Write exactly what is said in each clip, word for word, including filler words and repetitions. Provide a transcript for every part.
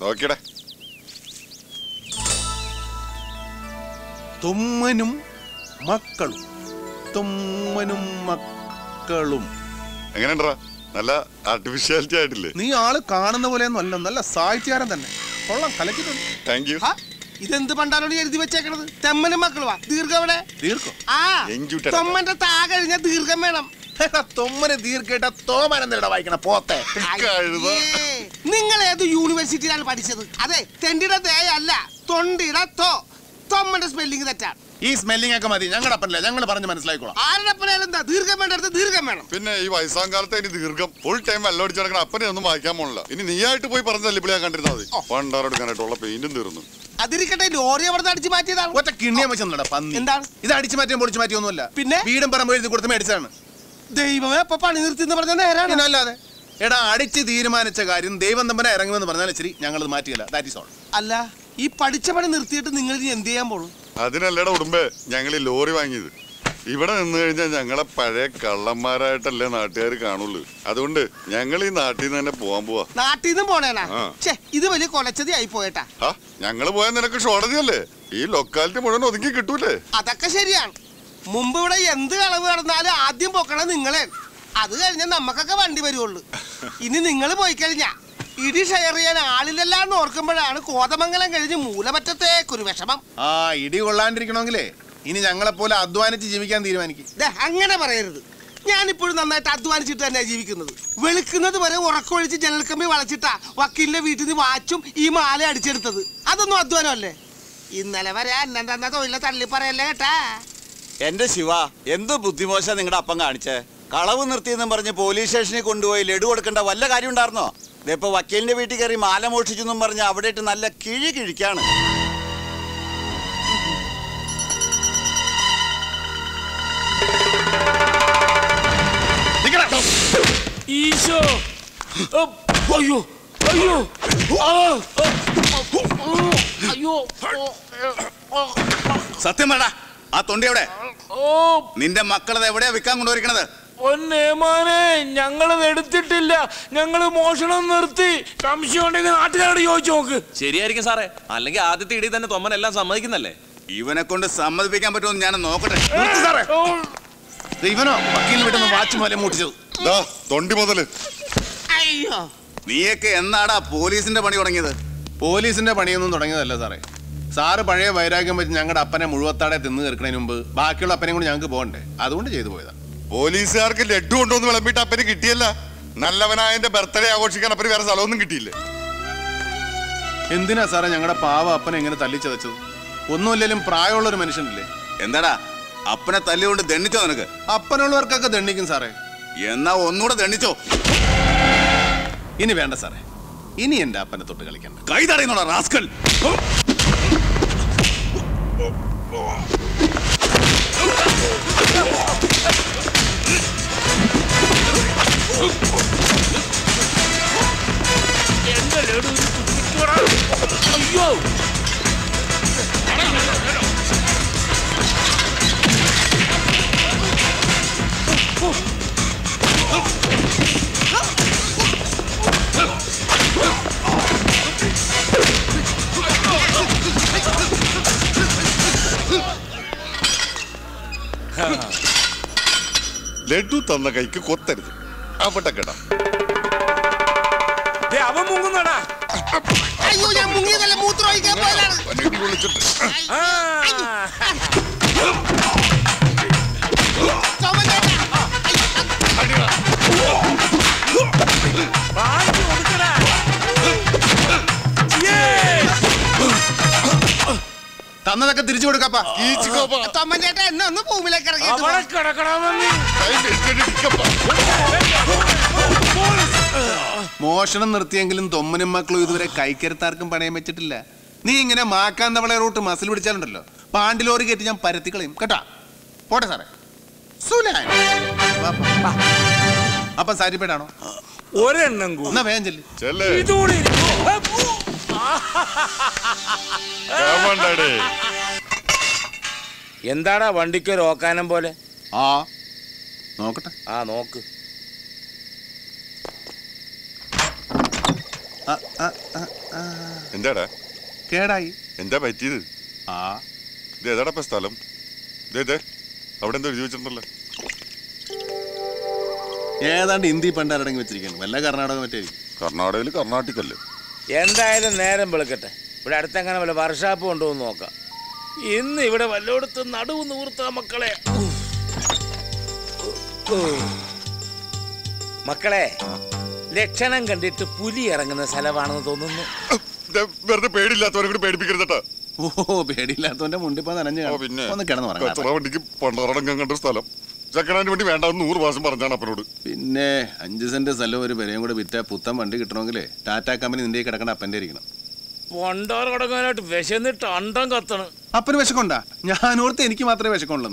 നോക്കിയട. തുമ്മനും മക്കളും തുമ്മനും മക്കളും എങ്ങനെയുണ്ടാ? നല്ല ആർട്ടിഫിഷ്യാലിറ്റി ആയിട്ടില്ലേ? നീ ആള് കാണുന്ന പോലെയൊന്നും അല്ല, നല്ല സാഹിത്യകാരൻ തന്നെ. കൊള്ളാം, കലക്കിട്ടുണ്ട്. Thank you. ഇതെന്ത് പണ്ടാലോട് എഴുതി വെച്ചേക്കണത്? തെമ്മനും മക്കളുവാ. ദീർഘവിടെ ദീർഘം തൊമ്മന്റെ താ കഴിഞ്ഞ ദീർഘം വേണം. തൊമ്മന് ദീർഘട്ട തോമനെന്നിട വായിക്കണ പോത്തെ. നിങ്ങൾ ഏത് യൂണിവേഴ്സിറ്റിയിലാണ് പഠിച്ചത്? അതെ, തെണ്ടിയുടെ തേയല്ല, തൊണ്ടിയുടെ തോ. തൊമ്മന്റെ സ്പെല്ലിംഗ് തെറ്റാണ്. ഈ സ്മെല്ലിംഗ് ഒക്കെ മതി, ഞങ്ങളുടെ അപ്പനല്ലേ, ഞങ്ങൾ പറഞ്ഞ് മനസ്സിലായിക്കോളാം. ആരുടെ അപ്പനെന്താ ദീർഘം വേണ്ടടുത്ത് ദീർഘം വേണം. പിന്നെ ഈ വയസ്സാം കാലത്ത് ഇനി ദീർഘം ഫുൾ ടൈം വെല്ലടിച്ചു നടക്കണ അപ്പനെ ഒന്നും വായിക്കാൻ പോണില്ല. ഇനി നീ ആയിട്ട് പോയി പറഞ്ഞ തല്ലിപ്പിളി ഞാൻ കണ്ടിരുന്നത്. പണ്ടാറെടുക്കാനായിട്ടുള്ള പെയിന്റും തീർന്നു. അതിരിക്കട്ടെ, ലോറി അവിടെ അടിച്ചു മാറ്റിയതാണ്. ഒറ്റ കിണ്ണിയം വെച്ചെന്നടാ പന്നി. എന്താണ് ഇത് അടിച്ചു മാറ്റിയും പൊളിച്ചു മാറ്റിയൊന്നുമല്ല. പിന്നെ വീടും പറമ്പ് എഴുതി കൊടുത്ത് മേടിച്ചാണ്. ദൈവമേ, അപ്പൊ പണി നിർത്തിയെന്ന് പറഞ്ഞ നേരാണ്. അല്ലാതെ എടാ, അടിച്ച് തീരുമാനിച്ച കാര്യം ദൈവം തമ്പനെ ഇറങ്ങുമെന്ന് പറഞ്ഞാൽ ശരി, ഞങ്ങളത് മാറ്റിയില്ല. That is all. അല്ല, ഈ പഠിച്ച പണി നിർത്തിയിട്ട് നിങ്ങൾ ഇനി എന്ത് ചെയ്യാൻ പോകും? അതിനല്ലേടാ ഉടുമ്പേ ഞങ്ങൾ ഈ ലോറി വാങ്ങിയത്. ഇവിടെ നിന്ന് കഴിഞ്ഞാൽ ഞങ്ങളെ പഴയ കള്ളന്മാരായിട്ടല്ലേ നാട്ടുകാർ കാണുള്ളൂ. അതുകൊണ്ട് ഞങ്ങൾ ഈ നാട്ടിൽ നിന്ന് തന്നെ പോവാൻ പോവാ. നാട്ടിൽ നിന്ന് പോണേനാ? ഇത് വലിയ കൊലച്ചതി ആയി പോയേട്ടാ. ഞങ്ങള് പോയാൽ നിനക്ക് ഷോർട്ടേജല്ലേ, ഈ ലൊക്കാലിറ്റി മുഴുവൻ ഒതുക്കി കിട്ടൂലേ? അതൊക്കെ ശരിയാണ്. മുമ്പ് ഇവിടെ എന്ത് കളവ് നടന്നാലും ആദ്യം പോക്കണം നിങ്ങളെ. അത് കഴിഞ്ഞാൽ നമുക്കൊക്കെ വണ്ടി വരുവുള്ളൂ. ഇനി നിങ്ങൾ പോയി കഴിഞ്ഞാ ഇടി ഷെയർ ചെയ്യാൻ ആളില്ലല്ലാന്ന് ഓർക്കുമ്പോഴാണ് കോതമംഗലം കഴിഞ്ഞ് മൂലമറ്റത്തേക്കൊരു വിഷമം. ആ ഇടി കൊള്ളാണ്ടിരിക്കണമെങ്കിലേ ഇനി ഞങ്ങളെപ്പോലെ അധ്വാനിച്ച് ജീവിക്കാൻ തീരുമാനിക്കും. അങ്ങനെ പറയരുത്, ഞാനിപ്പോഴും നന്നായിട്ട് അധ്വാനിച്ചിട്ട് തന്നെ ജീവിക്കുന്നത്. വെളുക്കുന്നത് വരെ ഉറക്കൊഴിച്ച് ജനൽക്കമ്പി വളച്ചിട്ടാ വക്കീലിന്റെ വീട്ടിൽ നിന്ന് വാച്ചും ഈ മാല അടിച്ചെടുത്തത്. അതൊന്നും അധ്വാനമല്ലേ? ഇന്നലെ വരെ അന്നെന്താ തൊഴിലെ തള്ളി പറയല്ലേ കേട്ടാ. എന്റെ ശിവ, എന്ത് ബുദ്ധിമോശ നിങ്ങളുടെ അപ്പം കാണിച്ചേ. കളവ് നിർത്തിയെന്നും പറഞ്ഞ് പോലീസ് സ്റ്റേഷനിൽ കൊണ്ടുപോയി ലഡു കൊടുക്കേണ്ട വല്ല കാര്യം ഉണ്ടായിരുന്നോ? ഇതിപ്പോ വക്കീലിന്റെ വീട്ടിൽ കയറി മാല മോഷിച്ചെന്നും പറഞ്ഞ് അവിടെ ഇട്ട് നല്ല കിഴി കിഴിക്കാണ്. ഈശോ, അയ്യോ അയ്യോ അയ്യോ. സത്യം പറടാ, ആ തൊണ്ടി എവിടെ? നിന്റെ മക്കളത് എവിടെയാ വിൽക്കാൻ കൊണ്ടുവരിക്കണത്? ഒന്നേമാനെ, ഞങ്ങളത് എടുത്തിട്ടില്ല, ഞങ്ങള് മോഷണം നിർത്തി. സംശയം ഉണ്ടെങ്കിൽ നാട്ടുകാരോട് ചോദിച്ചു നോക്ക്. ശരിയായിരിക്കും സാറേ, അല്ലെങ്കിൽ ആദ്യത്തെ ഇടി തന്നെ തൊമ്മനെല്ലാം സമ്മതിക്കുന്നല്ലേ. ഇവനെ കൊണ്ട് സമ്മതിപ്പിക്കാൻ പറ്റുമെന്ന് ഞാൻ നോക്കട്ടെ. ഇവനോ വക്കീലിന് വിട്ടൊന്ന് വാച്ച് പോലെ മൂട്ടിച്ചത് തൊണ്ടി മുതല്. അയ്യോ, നീയൊക്കെ എന്നാടാ പോലീസിന്റെ പണി തുടങ്ങിയത്? പോലീസിന്റെ പണിയൊന്നും തുടങ്ങിയതല്ല സാറേ. സാറ് പഴയ വൈരാഗ്യം വെച്ച് ഞങ്ങളുടെ അപ്പനെ മുഴുവത്താടെ തിന്നു തീർക്കണതിന് മുമ്പ് ബാക്കിയുള്ള അപ്പനെ കൂടി ഞങ്ങൾക്ക് പോകണ്ടേ, അതുകൊണ്ട് ചെയ്തു പോയതാ. പോലീസുകാർക്ക് ലഡ്ഡു കൊണ്ടുവന്ന് വിളമ്പിട്ട് അപ്പന് കിട്ടിയല്ല, നല്ലവനായതിന്റെ ബർത്ത്ഡേ ആഘോഷിക്കാൻ അപ്പന് വേറെ സ്ഥലമൊന്നും കിട്ടിയില്ലേ. എന്തിനാ സാറേ ഞങ്ങളുടെ പാവ അപ്പനെ ഇങ്ങനെ തല്ലിച്ചതച്ചത്? ഒന്നുമില്ലെങ്കിലും പ്രായമുള്ള ഒരു മനുഷ്യനില്ലേ. എന്താടാ അപ്പനെ തല്ലുകൊണ്ട് ദണ്ണിച്ചോ? നിനക്ക് അപ്പനുള്ളവർക്കൊക്കെ ദണ്ണിക്കും സാറേ, എന്നാ ഒന്നുകൂടെ ദണ്ണിച്ചോ? ഇനി വേണ്ട സാറേ, ഇനി എന്റെ അപ്പനെ തൊട്ട് കളിക്കണ്ട. കൈ തടയുന്നോടാ റാസ്കൽ. അയ്യോ, ലഡു തന്ന കൈക്ക് കൊത്തരുത്. അവിടെ കേടാ അവൻ മുങ്ങുന്നടാ. അയ്യോ, ഞാൻ മുങ്ങിയതല്ല, മൂത്രം ഒഴിക്കാൻ പോയതാണ്. തന്നതൊക്കെ തിരിച്ചു കൊടുക്കാപ്പാ. തൊമ്മൻചേട്ടാ എന്നെ ഒന്ന് ഭൂമിയിലേക്ക് ഇറങ്ങി. മോഷണം നിർത്തിയെങ്കിലും തൊമ്മനും മക്കളും ഇതുവരെ കൈക്കരുത്താർക്കും പണയം വെച്ചിട്ടില്ല. നീ ഇങ്ങനെ മാക്കാന്തവളെ റൂട്ട് മസിൽ പിടിച്ചാലുണ്ടല്ലോ പാണ്ടിലോറി കയറ്റി ഞാൻ പരത്തിക്കളയും കേട്ടാ. പോട്ടെ സാറേ. അപ്പൊ സാരിപ്പേടാണോ? ഒരെണ്ണം കൂടി വേഗം ചെല്ല്. എന്താടാ വണ്ടിക്ക് ഒരു ഓക്കാനം പോലെ? ആ നോക്കട്ടെ. ആ നോക്ക്. എന്താടാ കേടായി? എന്താ പറ്റിയത്? ആ ഇതേതാടപ്പ സ്ഥലം? ഇതേ അവിടെ എന്തോ ചോദിച്ചിട്ടുണ്ടല്ലോ. ഏതാണ്ട് ഹിന്ദി പണ്ടാരടങ്ങി വെച്ചിരിക്കുന്നു. വല്ല കർണാടക മറ്റായിരിക്കും. കർണാടകയിൽ കർണാട്ടിക്കല്ലേ. എന്തായാലും നേരം വെളുക്കട്ടെ. ഇവിടെ അടുത്തെങ്ങനെ വല്ല വർഷാപ്പ് കൊണ്ടുപോകുന്ന നോക്കാം. ഇന്ന് ഇവിടെ വല്ലോടത്ത് നടുവ് നൂർത്താ മക്കളെ. മക്കളെ ലക്ഷണം കണ്ടിട്ട് പുലി ഇറങ്ങുന്ന സ്ഥലമാണെന്ന് തോന്നുന്നു. വെറുതെ പേടിയില്ലാത്തവരെ കൂടി പേടിപ്പിക്കരുതട്ടാ. ഓ പേടിയില്ലാത്തവന്റെ മുണ്ടിപ്പോ നനഞ്ഞു പിന്നെ വണ്ടിക്ക് പണ്ടാറടങ്ങാൻ കണ്ട സ്ഥലം സെക്കൻഡ് ഹാൻഡ് വണ്ടി വേണ്ട നൂറ് മാസം പറഞ്ഞാണ് അപ്പനോട്. പിന്നെ അഞ്ച് സെന്റ് സ്ഥലം ഒരു പെരയും കൂടെ വിറ്റ പുത്തൻ വണ്ടി കിട്ടണമെങ്കിൽ ടാറ്റ കമ്പനി നിന്റെ കിടക്കേണ്ട അപ്പന്റെ ഇരിക്കണം. പൊണ്ടാറ് കിടക്കാനായിട്ട് വിശന്നിട്ട് അണ്ടം കത്തണം. അപ്പന് വിശക്കുണ്ടാ? ഞാനോർത്ത് എനിക്ക് മാത്രമേ വിശക്കുള്ളൂ.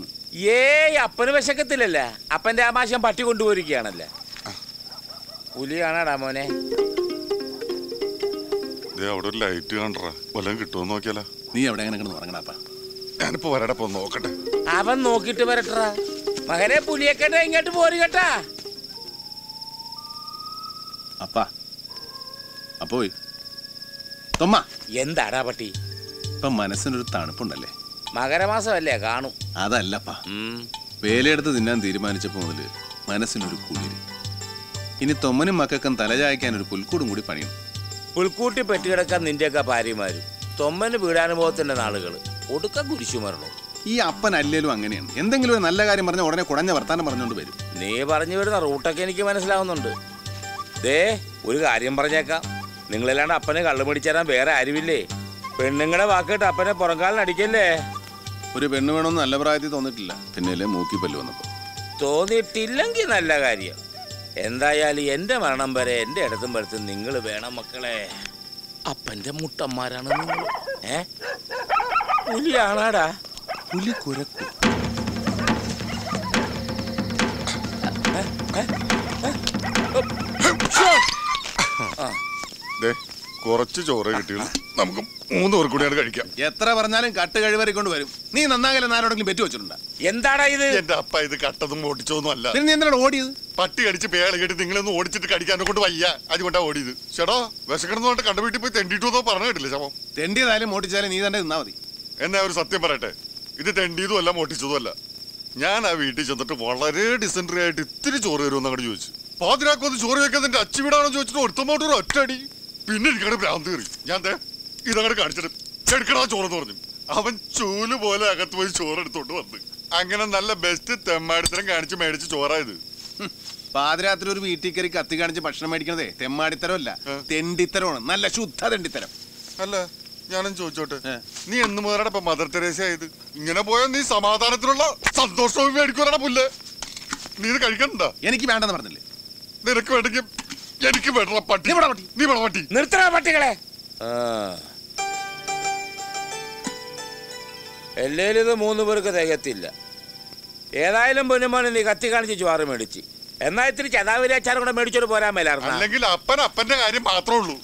ഏയ് അപ്പന് വിശക്കത്തില്ലല്ല. അപ്പന്റെ ആമാശം പട്ടി കൊണ്ടുപോയിരിക്കുകയാണല്ലേ. പുലിയാണാടാ മോനെ. അവിടെ ഒരു ലൈറ്റ് കണ്ടറ വല്ലതും കിട്ടുമോ നോക്കിയാലോ. നീ അവിടെ എങ്ങനെ കിടന്ന് ഉറങ്ങണപ്പാ? ഞാനിപ്പോ വരടപ്പോ നോക്കട്ടെ. അവൻ നോക്കിട്ട് വരട്ടറാ മകനെ. പുലിയൊക്കെ ഇങ്ങോട്ട് പോരു കേട്ടാ. അപ്പാ അപ്പോ തൊമ്മ എന്താടാ പട്ടി? ഇപ്പൊ മനസ്സിനൊരു തണുപ്പുണ്ടല്ലേ. മകരമാസമല്ലേ കാണും. അതല്ലപ്പാ, വേലയെടുത്ത് തിന്നാൻ തീരുമാനിച്ചപ്പോ മുതല് മനസ്സിനൊരു കുളിര്. ഇനി തൊമ്മനും മക്കൾക്കും തലചായ്ക്കാൻ ഒരു പുൽക്കൂടും കൂടി പണിയും. പുൽക്കൂട്ടി പെറ്റുകിടക്കാൻ നിന്റെയൊക്കെ ഭാര്യമാരും തൊമ്മന് വീടാനുഭവത്തിന്റെ നാളുകള് ഒടുക്ക കുരിശു മരണോ. ഈ അപ്പൻ അല്ലേലും അങ്ങനെയാണ്. എന്തെങ്കിലും ഒരു നല്ല കാര്യം പറഞ്ഞാൽ ഉടനെ കുടഞ്ഞ വർത്താനം പറഞ്ഞോണ്ട് വരും. നീ പറഞ്ഞു വരുന്ന റൂട്ടൊക്കെ എനിക്ക് മനസ്സിലാവുന്നുണ്ട്. ദേ ഒരു കാര്യം പറഞ്ഞേക്കാം, നിങ്ങളല്ലാണ്ട് അപ്പനെ കള്ളു പിടിച്ചേരാൻ വേറെ ആരുമില്ലേ. പെണ്ണുങ്ങളെ വാക്കിട്ട് അപ്പനെ പുറംകാലിനടിക്കല്ലേ. ഒരു പെണ്ണ് വേണമെന്ന് നല്ല പ്രായത്തിൽ തോന്നിട്ടില്ല. പിന്നെ മൂക്കി പല്ല് വന്നപ്പോ തോന്നിയിട്ടില്ലെങ്കിൽ നല്ല കാര്യം. എന്തായാലും എന്റെ മരണം വരെ എന്റെ ഇടത്തും വരത്തും നിങ്ങൾ വേണം മക്കളെ. അപ്പന്റെ മുട്ടന്മാരാണ് നിങ്ങൾ. ഏ പുലിയാണാടാ. പുലി കുരക്കും. കുറച്ച് ചോറ് കിട്ടിയത് നമുക്ക് മൂന്ന് പേർ കൂടിയാണ് കഴിക്കാം. എത്ര പറഞ്ഞാലും കട്ട് കഴിവറി കൊണ്ട് വരും. നീ നന്നാകലെ നാരോടെങ്കിലും പെറ്റു വെച്ചിട്ടുണ്ടോ? എന്താടാ ഇത്? എന്റെ അപ്പ ഇത് കട്ടതും ഓടിച്ചൊന്നും അല്ല. നീ എന്തിനാണ് ഓടിയത്? പട്ടി കടിച്ച് പേള കേട്ടി നിങ്ങളൊന്നും ഓടിച്ചിട്ട് കടിക്കാനെ കൊണ്ട് വയ്യ, അതുകൊണ്ടാ ഓടിയത്. ചേട്ടോ വിശക്കണമെന്നോട്ട് കണ്ട വീട്ടിൽ പോയി തെണ്ടിട്ടു പറഞ്ഞു കേട്ടില്ല. ശവം തെണ്ടിയതായാലും ഓടിച്ചാലും നീ തന്നെ നിന്നാ മതി. എന്നാ ഒരു സത്യം പറയട്ടെ, ഇത് തെണ്ടിയതും അല്ല ഓടിച്ചതും അല്ല. ഞാൻ ആ വീട്ടിൽ ചെന്നിട്ട് വളരെ ഡിസെൻട്രി ആയിട്ട് ഇത്തിരി ചോറ് തരുമെന്ന് അങ്ങോട്ട് ചോദിച്ചു. പാതിരാക്കൊന്ന് ചോറ് വെക്കാതെ അച്ചു വീടാണോ ചോദിച്ചിട്ട് ഒരുത്തമോട്ടൊരു ഒറ്റടി. പിന്നെ എനിക്കവിടെ ഭ്രാന്ത് കയറി. ഞാൻ ഇതങ്ങോട്ട് കാണിച്ചിട്ട് ചെടുക്കടാ ചോറെന്ന് പറഞ്ഞു. അവൻ ചൂല് പോലെ അകത്ത് പോയി ചോറെടുത്തോണ്ട് വന്ന് അങ്ങനെ നല്ല ബെസ്റ്റ് തെമ്മാടിത്തരം കാണിച്ച് മേടിച്ച് ചോറായത്. പാതിരാത്രി ഒരു വീട്ടിൽ കയറി കത്തി കാണിച്ച് ഭക്ഷണം മേടിക്കണതേ തെമ്മാടിത്തരം അല്ല, തെണ്ടിത്തരമാണ്. നല്ല ശുദ്ധ തെണ്ടിത്തരം. അല്ല ഞാനും ചോദിച്ചോട്ടെ, നീ എന്ന് മുതലടപ്പ മദർ തെരേസ ആയത്? ഇങ്ങനെ പോയാൽ നീ സമാധാനത്തിലുള്ള സന്തോഷവും മേടിക്കുവാനാണ് പുല്ല്. നീ ഇത് കഴിക്കണ്ട. എനിക്ക് വേണ്ടെന്ന് പറഞ്ഞില്ലേ? നിനക്ക് വേണ്ടെങ്കിൽ എനിക്ക് എല്ലേലും ഇത് മൂന്ന് പേർക്ക് തികത്തില്ല. ഏതായാലും പൊന്നുമോനെ നീ കത്തി കാണിച്ച് ചോറ് മേടിച്ച് എന്നാ ഇത്തിരി ചതാവിലെ അച്ചാർ കൂടെ മേടിച്ചോട് പോരാൻ മേലായിരുന്നു. അല്ലെങ്കിൽ അപ്പൻ അപ്പന്റെ കാര്യം മാത്രമേ ഉള്ളൂ.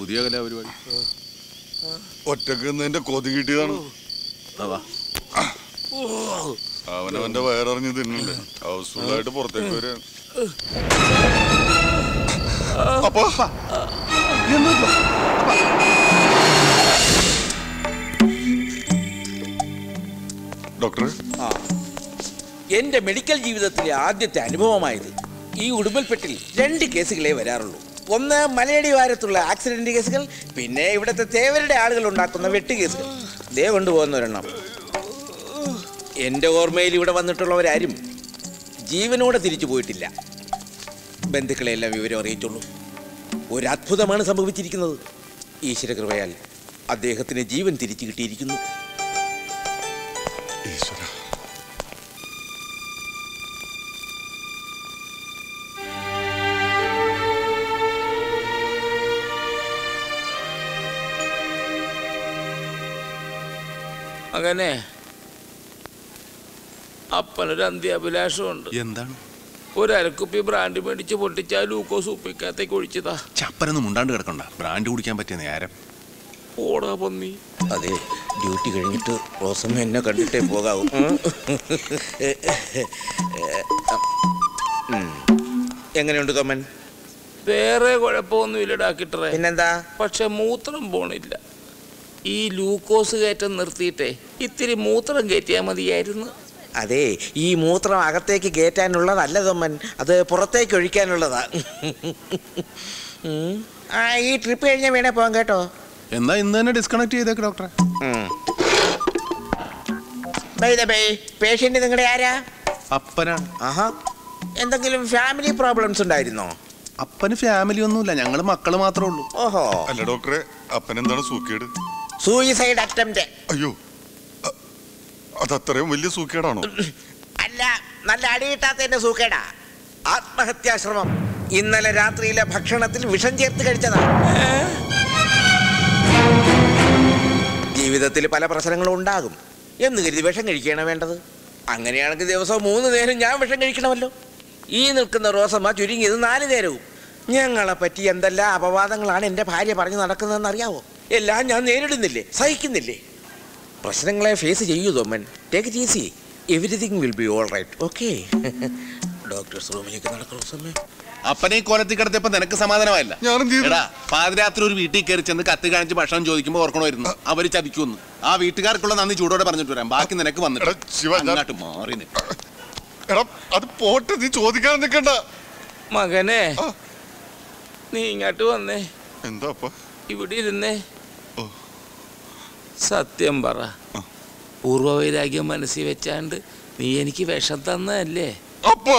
പുതിയ കലാപരിപാടി ഒറ്റക്ക് കൊതി കിട്ടിയതാണ്. അവനവന്റെ വയറിഞ്ഞ് തിന്നണ്ടേ ഹൗസ്ഫുള്ളായിട്ട് പുറത്തേക്ക് വരാൻ. അപ്പൊ ഡോക്ടർ, എന്റെ മെഡിക്കൽ ജീവിതത്തിലെ ആദ്യത്തെ അനുഭവമായത്. ഈ ഉടുമ്പൽപെട്ടിൽ രണ്ട് കേസുകളേ വരാറുള്ളൂ. ഒന്ന് മലയടി വാരത്തുള്ള ആക്സിഡന്റ് കേസുകൾ, പിന്നെ ഇവിടുത്തെ തേവരുടെ ആളുകൾ ഉണ്ടാക്കുന്ന വെട്ടുകേസുകൾ. ദേ കൊണ്ടുപോകുന്നവരെണ്ണം. എൻ്റെ ഓർമ്മയിൽ ഇവിടെ വന്നിട്ടുള്ളവരാരും ജീവനോടെ തിരിച്ചു പോയിട്ടില്ല. ബന്ധുക്കളെല്ലാം വിവരം അറിയിച്ചുള്ളൂ. ഒരു അത്ഭുതമാണ് സംഭവിച്ചിരിക്കുന്നത്. ഈശ്വരകൃപയാൽ അദ്ദേഹത്തിന് ജീവൻ തിരിച്ചു കിട്ടിയിരിക്കുന്നു. മകനെ അപ്പനൊരു അന്ത്യാഭിലാഷമുണ്ട്. എന്താണ്? ഒരക്കുപ്പി ബ്രാൻഡ് മേടിച്ച് പൊട്ടിച്ചാൽ ലൂക്കോസ് ഉപ്പിക്കാത്തേക്ക് ഒഴിച്ചതാ. ചപ്പനൊന്നും ഉണ്ടാണ്ട് കിടക്കണ്ട, ബ്രാൻഡ് കുടിക്കാൻ പറ്റിയ നേരം. ഓടാ പന്നി. അതെ, ഡ്യൂട്ടി കഴിഞ്ഞിട്ട് റോസമ്മ എന്നെ കണ്ടിട്ടേ പോകാവൂ. എങ്ങനെയുണ്ട് തൊമ്മൻ? വേറെ കുഴപ്പമൊന്നും ഇല്ലടാക്കിട്ടറേ. പിന്നെന്താ? പക്ഷെ മൂത്രം പോണില്ല. ഈ ലൂക്കോസ് കയറ്റം നിർത്തിയിട്ടേ ഇത്തിരി മൂത്രം കയറ്റിയാൽ മതിയായിരുന്നു. അതെ, ഈ മൂത്രം അകത്തേക്ക് കയറ്റാനുള്ളതല്ല തൊമ്മൻ, അത് പുറത്തേക്ക് ഒഴിക്കാനുള്ളതാ. ആ, ഈ ട്രിപ്പ് കഴിഞ്ഞാൽ വേണേ പോകാം കേട്ടോ. എന്നാ ഇന്ന് തന്നെ ഡിസ്കണക്ട് ചെയ്തേക്ക് ഡോക്ടറെ. പേഷ്യന്റ് നിങ്ങളുടെ ആരാ? അപ്പനാണ്. ആഹാ, എന്തെങ്കിലും ഫാമിലി പ്രോബ്ലംസ് ഉണ്ടായിരുന്നോ? അപ്പന് ഫാമിലി ഒന്നുമില്ല, ഞങ്ങൾ മക്കള് മാത്രമേ ഉള്ളൂ. ഓഹോ. അല്ല ഡോക്ടറെ, അപ്പനെന്താണ് സൂക്കേട്? Suicide attempt. അയ്യോ, അതത്രയും വലിയ സൂക്കേടാണോ? അല്ല, നല്ല അടിയിട്ടാത്തതിന്റെ സൂക്കേടാ, ആത്മഹത്യാശ്രമം. ഇന്നലെ രാത്രിയിലെ ഭക്ഷണത്തിൽ വിഷം ചേർത്ത് കഴിച്ചതാണ്. ജീവിതത്തിൽ പല പ്രശ്നങ്ങളും ഉണ്ടാകും എന്ന് കരുതി വിഷം കഴിക്കുകയാണ് വേണ്ടത്. അങ്ങനെയാണെങ്കിൽ ദിവസവും മൂന്ന് നേരം ഞാൻ വിഷം കഴിക്കണമല്ലോ. ഈ നിൽക്കുന്ന റോസമ്മ ചുരുങ്ങിയത് നാല് നേരവും. ഞങ്ങളെ പറ്റി എന്തെല്ലാം അപവാദങ്ങളാണ് എൻ്റെ ഭാര്യ പറഞ്ഞു നടക്കുന്നതെന്ന് അറിയാവോ? എല്ലാം ഞാൻ നേരിടുന്നില്ലേ, സഹിക്കുന്നില്ലേ? പ്രശ്നങ്ങളെ ഫേസ് ചെയ്യൂ Thomman. Take it easy, everything will be all right. Okay. Doctor's റൂമിലേക്ക് നടക്കുന്ന റോസമ്മ. അപ്പനെ കൊലത്തിൽ കിടത്തിയപ്പോൾ നിനക്ക് സമാധാനമായില്ല. പാതിരാത്രി ഒരു വീട്ടിൽ കയറി ചെന്ന് കത്ത് കാണിച്ച് ഭക്ഷണം ചോദിക്കുമ്പോൾ ഓർക്കണമായിരുന്നു അവർ ചതിക്കുമെന്ന്. ആ വീട്ടുകാർക്കുള്ള നന്ദി ചൂടോടെ പറഞ്ഞിട്ട് വരാം, ബാക്കി നിനക്ക് വന്നിട്ട് മാറി. അത് പോട്ട്, നീ ചോദിക്കാൻ നിൽക്കണ്ട. മകനെ നീ ഇങ്ങോട്ട് വന്നേ. എന്താ? ഇവിടെ ഇരുന്നേ. സത്യം പറ, പൂർവവൈരാഗ്യം മനസ്സിൽ വെച്ചാണ്ട് നീ എനിക്ക് വിഷം തന്നല്ലേ? അപ്പോ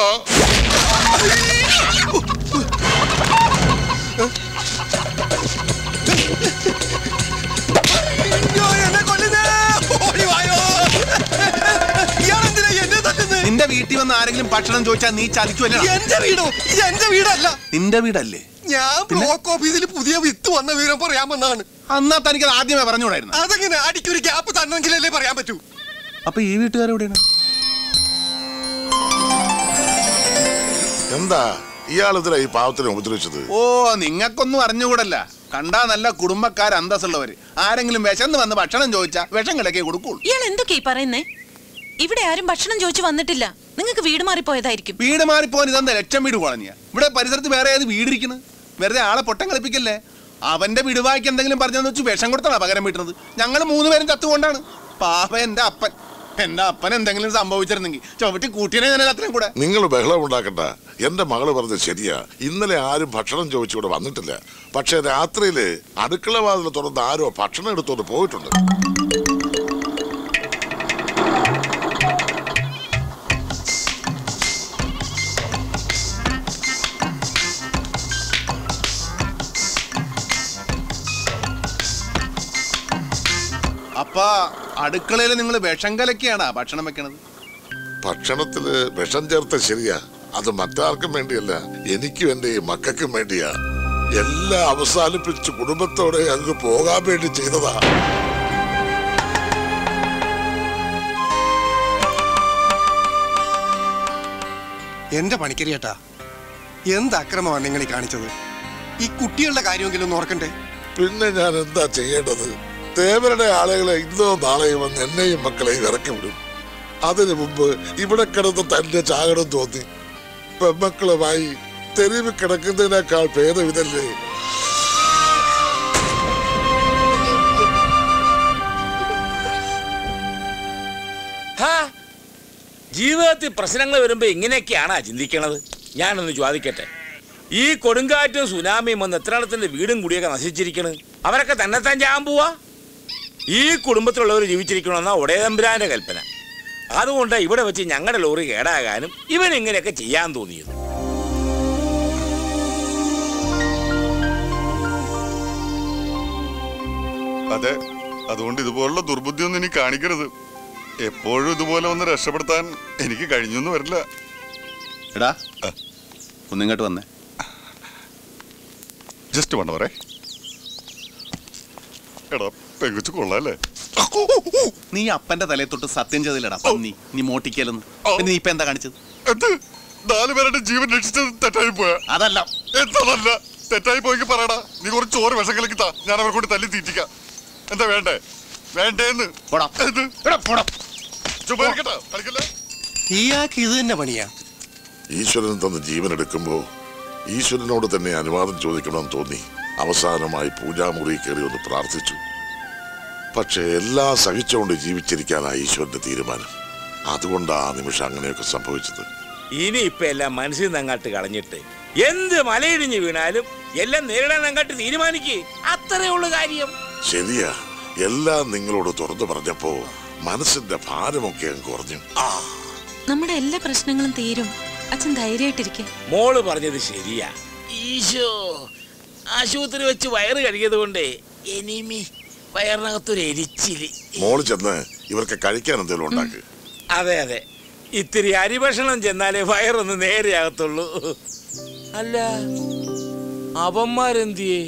നിന്റെ വീട്ടിൽ വന്ന് ആരെങ്കിലും ഭക്ഷണം ചോദിച്ചാൽ നീ ചതിക്കുമല്ലോ. എന്റെ വീടോ? ഇത് എന്റെ വീടല്ല. നിന്റെ വീടല്ലേ? ഞാൻ ബ്ലോക്ക് ഓഫീസിൽ പുതിയ വിത്ത് വന്ന വിവരം പറയാൻ വന്നാണ്. അന്നാ തനിക്ക് ആദ്യമേ പറഞ്ഞുകൂടായിരുന്നു? അതെങ്ങനെ? അടിക്കൊരു ഗ്യാപ്പ് തന്നെങ്കിലല്ലേ പറയാൻ പറ്റൂ. അപ്പൊ ഈ വീട്ടുകാരെവിടെയാണ്? എന്താ ഇയാൾ ഇതിലാ ഈ പാവത്തിനെ ഉപദ്രവിച്ചത്? ഓ, നിങ്ങൾക്കൊന്നും അറിഞ്ഞുകൂടല്ല. കണ്ടാ നല്ല കുടുംബക്കാർ, അന്തസ്സുള്ളവര്. ആരെങ്കിലും വിശന്ന് വന്ന് ഭക്ഷണം ചോദിച്ചാ വിഷം കിടക്കേ കൊടുക്കൂ. ഇയാൾ എന്തൊക്കെ ഈ പറയുന്നേ? ഇവിടെ ആരും ഭക്ഷണം ചോദിച്ചു വന്നിട്ടില്ല. നിങ്ങൾക്ക് വീട് മാറിപ്പോയതായിരിക്കും. വീട് മാറിപ്പോയാൽ ഇതെന്താ ലക്ഷം വീട് കുളഞ്ഞ? ഇവിടെ പരിസരത്ത് വേറെ ഏത് വീടിരിക്കുന്നത്? വെറുതെ ആളെ പൊട്ടം കളിപ്പിക്കല്ലേ. അവന്റെ വിടുവായിക്ക് എന്തെങ്കിലും പറഞ്ഞെന്ന് വെച്ച് വിഷം കൊടുത്താണ് പകരം വീട്ടുന്നത്. ഞങ്ങൾ മൂന്നുപേരും ചത്തുകൊണ്ടാണ്. പാപ്പ എന്റെ അപ്പൻ. എന്റെ അപ്പൻ എന്തെങ്കിലും സംഭവിച്ചിരുന്നെങ്കിൽ ചവിട്ടി കൂട്ടിയേ ഞാൻ അത്രയും കൂടെ. നിങ്ങൾ ബഹളം ഉണ്ടാക്കണ്ട. എന്റെ മകള് പറഞ്ഞത് ശരിയാ. ഇന്നലെ ആരും ഭക്ഷണം ചോദിച്ചുകൂടെ വന്നിട്ടില്ല. പക്ഷെ രാത്രിയില് അടുക്കള വാതിൽ തുറന്ന് ആരോ ഭക്ഷണം എടുത്തോണ്ട് പോയിട്ടുണ്ട്. അപ്പ അടുക്കളയിൽ നിങ്ങൾ വിഷം കലക്കിയാണോ ഭക്ഷണം വെക്കണത്? ഭക്ഷണത്തില് വിഷം ചേർത്ത ശരിയാ. അത് മറ്റാർക്കും വേണ്ടിയല്ല, എനിക്കും എന്റെ ഈ മക്കൾക്കും വേണ്ടിയാ. എല്ലാം അവസാനിപ്പിച്ച് കുടുംബത്തോടെ അങ്ങ് പോകാൻ വേണ്ടി ചെയ്തതാ. എന്റെ പണിക്കരിയേട്ടാ, എന്ത് അക്രമമാണ് നിങ്ങൾ കാണിച്ചത്? ഈ കുട്ടികളുടെ കാര്യമെങ്കിലും ഓർക്കണ്ടേ. പിന്നെ ഞാൻ എന്താ ചെയ്യേണ്ടത്? തേവരുടെ ആളുകളെ ഇന്നോ നാളെയും വന്ന് എന്നെയും മക്കളെയും ഇറക്കി വിടും. അതിനു മുമ്പ് ഇവിടെ കിടന്ന് തന്നെ ചാകടം തോന്നി പെൺമക്കളുമായി തെരുവ് കിടക്കുന്നതിനേക്കാൾ ഭേദമിതല്ലേ. ജീവിതത്തിൽ പ്രശ്നങ്ങൾ വരുമ്പോ ഇങ്ങനെയൊക്കെയാണാ ചിന്തിക്കണത്. ഞാനൊന്ന് ചോദിക്കട്ടെ, ഈ കൊടുങ്കാറ്റും സുനാമിയും വന്ന് എത്രണത്തിന്റെ വീടും കൂടിയൊക്കെ നശിച്ചിരിക്കണ്. അവരൊക്കെ തന്നെ താൻ ചാൻ പോവാ. ഈ കുടുംബത്തിലുള്ളവർ ജീവിച്ചിരിക്കണമെന്നാ ഒടയതമ്പുരാന്റെ കൽപ്പന. അതുകൊണ്ട് ഇവിടെ വെച്ച് ഞങ്ങളുടെ ലോറി കേടാകാനും ഇവൻ ഇങ്ങനെയൊക്കെ ചെയ്യാൻ തോന്നിയത്. അതെ, അതുകൊണ്ട് ഇതുപോലുള്ള ദുർബുദ്ധിയൊന്നും ഇനി കാണിക്കരുത്. എപ്പോഴും ഇതുപോലെ ഒന്ന് രക്ഷപ്പെടുത്താൻ എനിക്ക് കഴിഞ്ഞൊന്നും വരില്ല. എടാ, ഒന്നിങ്ങോട്ട് വന്നേ. ജസ്റ്റ് വന്നോറേ. എടാ പെങ്കുച്ച് കൊള്ളാല്ലേ? നീ അപ്പന്റെ തലയെ തൊട്ട് സത്യം ചെയ്തില്ലടാ പന്നി. നീ മോട്ടിക്കലെന്ന് നീ ഇപ്പൊ എന്താ കാണിച്ചത്? നാലു പേരുടെ ജീവൻ രക്ഷിച്ചത് തെറ്റായി പോയാ? അതല്ല എന്തല്ല തെറ്റായി പോയി പറയടാ. നീ കുറച്ച് ചോറ് വിഷം കളിക്കത്താ, ഞാൻ അവർ കൂടി തല്ലി തീറ്റിക്കാം. എന്താ വേണ്ടേ? വേണ്ടേന്ന് ഇയാൾക്ക് ഇത് തന്നെ പണിയാ. ഈശ്വരൻ തന്ന ജീവൻ എടുക്കുമ്പോ ഈശ്വരനോട് തന്നെ അനുവാദം ചോദിക്കണമെന്ന് തോന്നി അവസാനമായി പൂജാമുറി കയറി ഒന്ന് പ്രാർത്ഥിച്ചു. പക്ഷെ എല്ലാം സഹിച്ചുകൊണ്ട് ജീവിച്ചിരിക്കാനാണ് ഈശ്വരന്റെ തീരുമാനം. അതുകൊണ്ടാ ആ നിമിഷം അങ്ങനെയൊക്കെ സംഭവിച്ചത്. ഇനി ഇപ്പൊ എല്ലാം മനസ്സിൽ നിന്ന് അങ്ങാട്ട് കളഞ്ഞിട്ട് എന്ത് മലയിടിഞ്ഞു വീണാലും എല്ലാം നേരിടാൻ അങ്ങാട്ട് തീരുമാനിക്കേ, അത്രേ ഉള്ളു കാര്യം. ശരിയാ, എല്ലാം നിങ്ങളോട് തുറന്നു പറഞ്ഞപ്പോ മനസ്സിന്റെ ഭാരമൊക്കെ കുറഞ്ഞു. നമ്മുടെ എല്ലാ പ്രശ്നങ്ങളും തീരും. അച്ഛൻ ധൈര്യമായിട്ടിരിക്കെ. മോള് പറഞ്ഞത് ശരിയാ. ഈശോ ആശുപത്രി വെച്ച് വയറ് കഴുകിയത് കൊണ്ടേ എനിമി വയറിനകത്തൊരു എരിച്ചില്. മോള് ചെന്ന് ഇവർക്ക് കഴിക്കാൻ എന്തെങ്കിലും ഉണ്ടാക്കുക. അതെ അതെ, ഇത്തിരി അരി ഭക്ഷണം ചെന്നാലേ വയറൊന്ന് നേരെയാകത്തുള്ളൂ. അല്ല അവന്മാരെന്തിയേ?